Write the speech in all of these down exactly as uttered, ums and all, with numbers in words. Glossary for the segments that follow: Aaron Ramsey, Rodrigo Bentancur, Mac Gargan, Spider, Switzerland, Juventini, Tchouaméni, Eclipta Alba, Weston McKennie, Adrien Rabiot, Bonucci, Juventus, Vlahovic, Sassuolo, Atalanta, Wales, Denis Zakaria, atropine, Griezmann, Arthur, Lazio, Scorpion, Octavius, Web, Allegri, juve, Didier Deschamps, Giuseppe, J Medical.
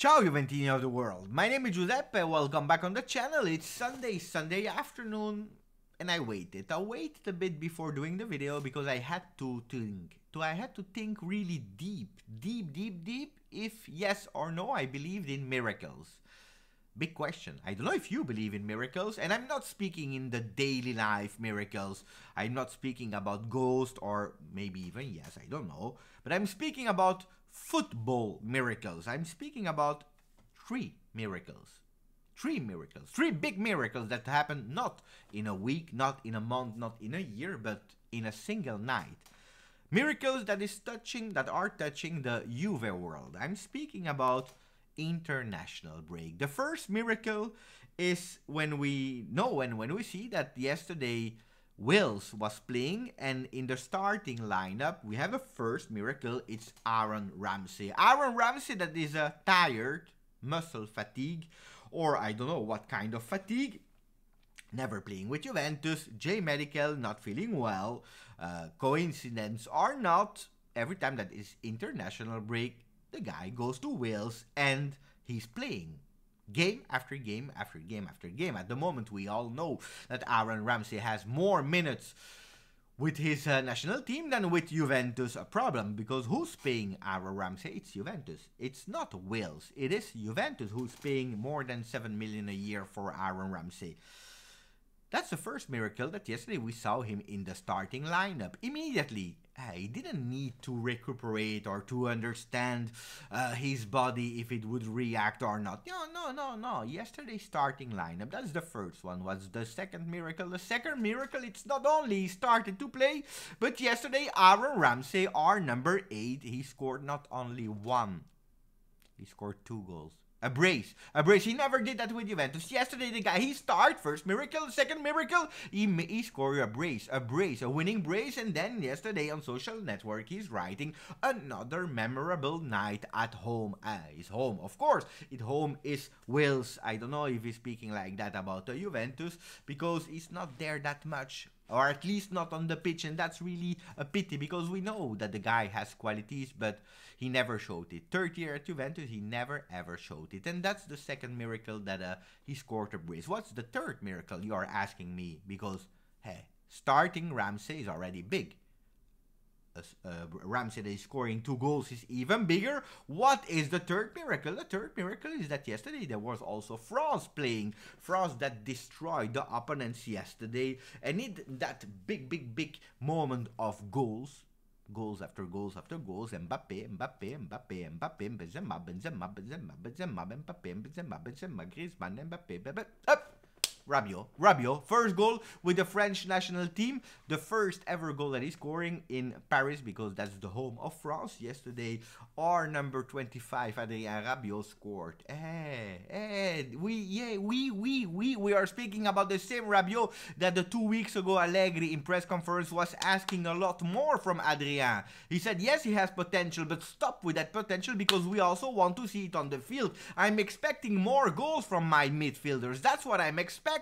Ciao Juventini of the world, my name is Giuseppe, welcome back on the channel. It's Sunday, Sunday afternoon, and I waited. I waited a bit before doing the video because I had to think. So I had to think really deep, deep, deep, deep, if yes or no I believed in miracles. Big question. I don't know if you believe in miracles, and I'm not speaking in the daily life miracles. I'm not speaking about ghosts or maybe even, yes, I don't know. But I'm speaking about football miracles. I'm speaking about three miracles. Three miracles. Three big miracles that happened not in a week, not in a month, not in a year, but in a single night. Miracles that is touching, that are touching the Juve world. I'm speaking about international break. The first miracle is when we know and when we see that yesterday Wales was playing, and in the starting lineup we have a first miracle. It's Aaron Ramsey. Aaron Ramsey that is a tired muscle fatigue, or I don't know what kind of fatigue, never playing with Juventus, J Medical, not feeling well, uh, coincidence or not, every time that is international break the guy goes to Wales and he's playing game after game after game after game. At the moment, we all know that Aaron Ramsey has more minutes with his uh, national team than with Juventus. A problem, because who's paying Aaron Ramsey? It's Juventus. It's not Wales. It is Juventus who's paying more than seven million a year for Aaron Ramsey. That's the first miracle that yesterday we saw him in the starting lineup. Immediately, he didn't need to recuperate or to understand uh, his body if it would react or not. No, no, no, no. Yesterday's starting lineup, that's the first one. What's the second miracle? The second miracle, it's not only he started to play, but yesterday Aaron Ramsey, our number eight, he scored not only one, he scored two goals. A brace. A brace. He never did that with Juventus. Yesterday, the guy, he started. First miracle. Second miracle. He, he scored a brace. A brace. A winning brace. And then yesterday on social network, he's writing another memorable night at home. Uh, his home, of course. His home is Wales. I don't know if he's speaking like that about the Juventus, because he's not there that much. Or at least not on the pitch, and that's really a pity, because we know that the guy has qualities, but he never showed it. Third year at Juventus, he never ever showed it, and that's the second miracle, that uh, he scored a brace. What's the third miracle, you are asking me? Because, hey, starting Ramsey is already big. Uh, Ramsey that is scoring two goals is even bigger. What is the third miracle? The third miracle is that yesterday there was also France playing. France that destroyed the opponents yesterday, and in that big, big, big moment of goals, goals after goals after goals, Mbappé, Mbappé, Mbappé, Mbappé, Benzema, Benzema, Benzema, Benzema, Mbappé, Benzema, Benzema, Griezmann, Mbappé, Mbappé, up. Rabiot, Rabiot, first goal with the French national team, the first ever goal that he's scoring in Paris, because that's the home of France. Yesterday, our number twenty-five, Adrien Rabiot, scored. Hey, hey, we, yeah, we, we, we, we are speaking about the same Rabiot that the two weeks ago Allegri in press conference was asking a lot more from Adrien. He said, yes, he has potential, but stop with that potential, because we also want to see it on the field. I'm expecting more goals from my midfielders. That's what I'm expecting.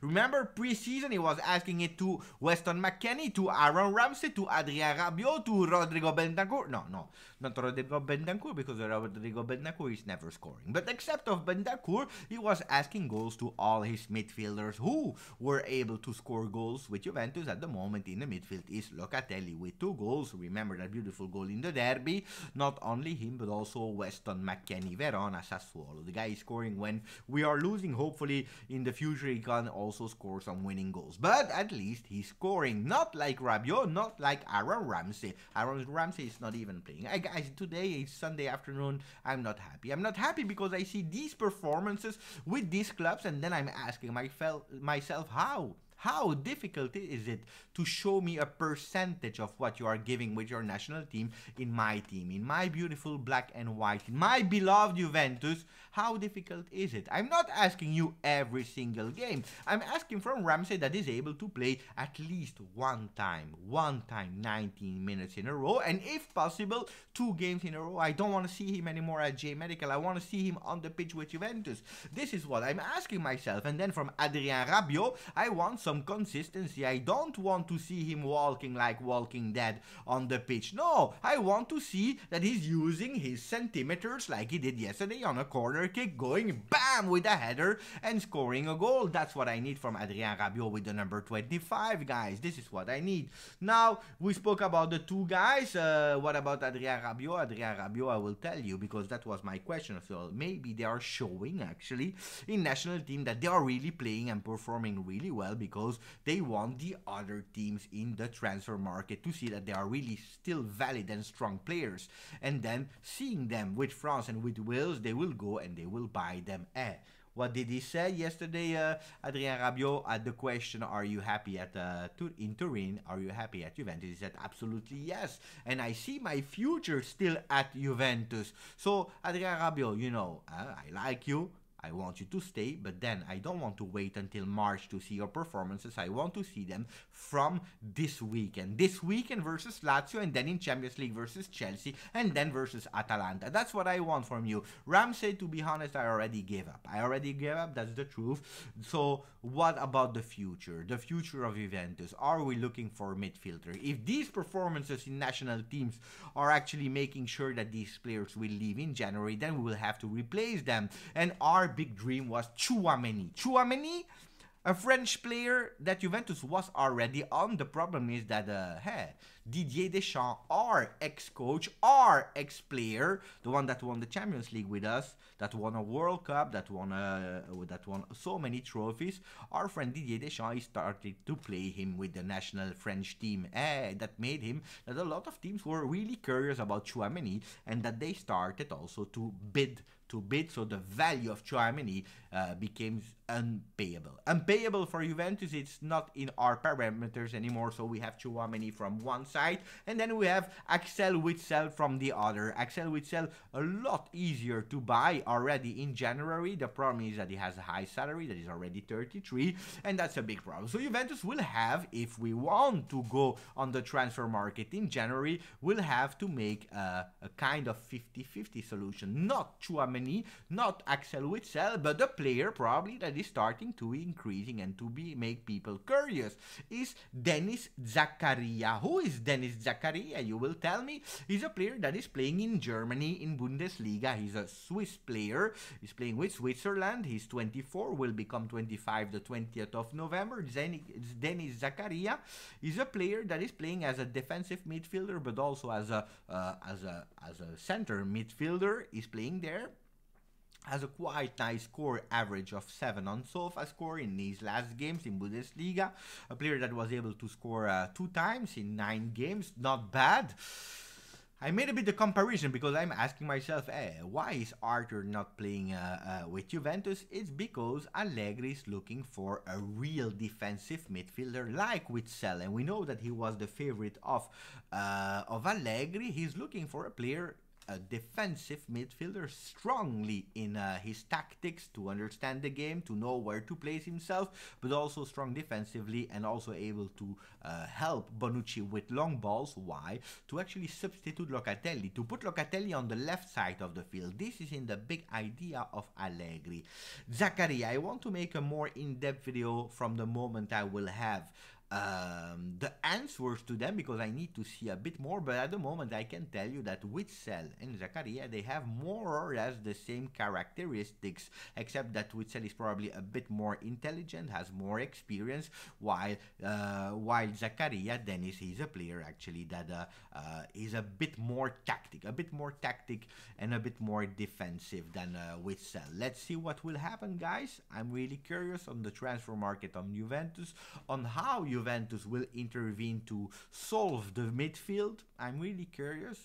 Remember, pre-season he was asking it to Weston McKennie, to Aaron Ramsey, to Adrien Rabiot, to Rodrigo Bentancur. No, no, not Rodrigo Bentancur, because Rodrigo Bentancur is never scoring. But except of Bentancur, he was asking goals to all his midfielders who were able to score goals with Juventus. At the moment in the midfield is Locatelli with two goals. Remember that beautiful goal in the derby? Not only him, but also Weston McKennie, Verona, Sassuolo. The guy is scoring when we are losing. Hopefully in the future he can also score some winning goals, but at least he's scoring, not like Rabiot, not like Aaron Ramsey. Aaron Ramsey is not even playing. I, guys, today is Sunday afternoon. I'm not happy. I'm not happy because I see these performances with these clubs, and then I'm asking myself, how? How difficult is it to show me a percentage of what you are giving with your national team in my team, in my beautiful black and white, in my beloved Juventus? How difficult is it? I'm not asking you every single game. I'm asking from Ramsey that is able to play at least one time, one time, nineteen minutes in a row, and if possible, two games in a row. I don't want to see him anymore at J Medical. I want to see him on the pitch with Juventus. This is what I'm asking myself. And then from Adrien Rabiot, I want some consistency. I don't want to see him walking like Walking Dead on the pitch. No, I want to see that he's using his centimeters like he did yesterday on a corner kick, going BAM with a header and scoring a goal. That's what I need from Adrien Rabiot with the number twenty-five, guys. This is what I need. Now, we spoke about the two guys. Uh, what about Adrien Rabiot? Adrien Rabiot, I will tell you, because that was my question. So maybe they are showing, actually, in national team that they are really playing and performing really well, because they want the other teams in the transfer market to see that they are really still valid and strong players. And then seeing them with France and with Wales, they will go and they will buy them. Eh. What did he say yesterday, uh, Adrien Rabiot, at the question, are you happy at uh, in Turin? Are you happy at Juventus? He said, absolutely yes. And I see my future still at Juventus. So, Adrien Rabiot, you know, uh, I like you. I want you to stay, but then I don't want to wait until March to see your performances. I want to see them from this weekend. This weekend versus Lazio, and then in Champions League versus Chelsea, and then versus Atalanta. That's what I want from you. Ramsey, to be honest, I already gave up. I already gave up, that's the truth. So what about the future? The future of Juventus. Are we looking for a midfielder? If these performances in national teams are actually making sure that these players will leave in January, then we will have to replace them. And our big dream was Tchouaméni. Tchouaméni, a French player that Juventus was already on. The problem is that uh, hey, Didier Deschamps, our ex-coach, our ex-player, the one that won the Champions League with us, that won a World Cup, that won a, that won so many trophies, our friend Didier Deschamps, he started to play him with the national French team. Eh, that made him that a lot of teams were really curious about Tchouaméni, and that they started also to bid to bid, so the value of Tchouaméni uh, became unpayable. Unpayable for Juventus, it's not in our parameters anymore, so we have Tchouaméni from one side, and then we have Axel Witsel from the other. Axel Witsel, a lot easier to buy already in January. The problem is that he has a high salary, that is already thirty-three, and that's a big problem. So Juventus will have, if we want to go on the transfer market in January, will have to make a, a kind of fifty fifty solution. Not Tchouaméni, not Axel Witsel, but the player probably that is starting to increasing and to be make people curious is Denis Zakaria. Who is Denis Zakaria? You will tell me. He's a player that is playing in Germany in Bundesliga. He's a Swiss player. He's playing with Switzerland. He's twenty-four, will become twenty-five the twentieth of November. Denis Zakaria is a player that is playing as a defensive midfielder, but also as a uh, as a as a center midfielder. He's playing there. Has a quite nice score, average of seven on sofa score in these last games in Bundesliga. A player that was able to score uh, two times in nine games, not bad. I made a bit of comparison because I'm asking myself, eh, why is Arthur not playing uh, uh, with Juventus? It's because Allegri is looking for a real defensive midfielder like Witsel, and we know that he was the favorite of uh, of Allegri. He's looking for a player, a defensive midfielder, strongly in uh, his tactics, to understand the game, to know where to place himself, but also strong defensively and also able to uh, help Bonucci with long balls. Why? To actually substitute Locatelli, to put Locatelli on the left side of the field. This is in the big idea of Allegri. Zakaria, I want to make a more in-depth video from the moment I will have Um, the answers to them, because I need to see a bit more, but at the moment I can tell you that Witsel and Zakaria, they have more or less the same characteristics, except that Witsel is probably a bit more intelligent, has more experience, while uh, while Zakaria, Dennis, he's a player actually that uh, uh, is a bit more tactic, a bit more tactic and a bit more defensive than uh, Witsel. Let's see what will happen, guys. I'm really curious on the transfer market, on Juventus, on how you Juventus will intervene to solve the midfield. I'm really curious,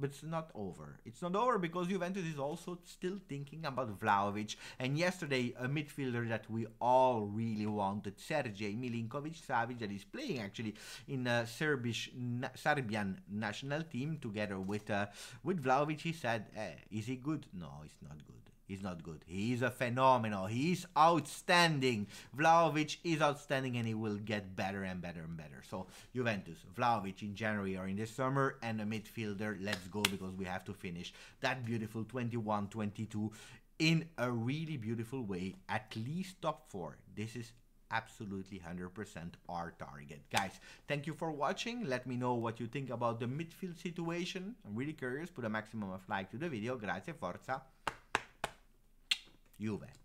but it's not over. It's not over because Juventus is also still thinking about Vlahovic. And yesterday, a midfielder that we all really wanted, Sergej Milinkovic-Savic, that is playing actually in a Serbish, na Serbian national team together with, uh, with Vlahovic. He said, eh, is he good? No, he's not good. He's not good. He is a phenomenal. He is outstanding. Vlahovic is outstanding, and he will get better and better and better. So Juventus, Vlahovic in January or in the summer, and a midfielder. Let's go, because we have to finish that beautiful twenty-one twenty-two in a really beautiful way. At least top four. This is absolutely one hundred percent our target. Guys, thank you for watching. Let me know what you think about the midfield situation. I'm really curious. Put a maximum of like to the video. Grazie, forza Juve.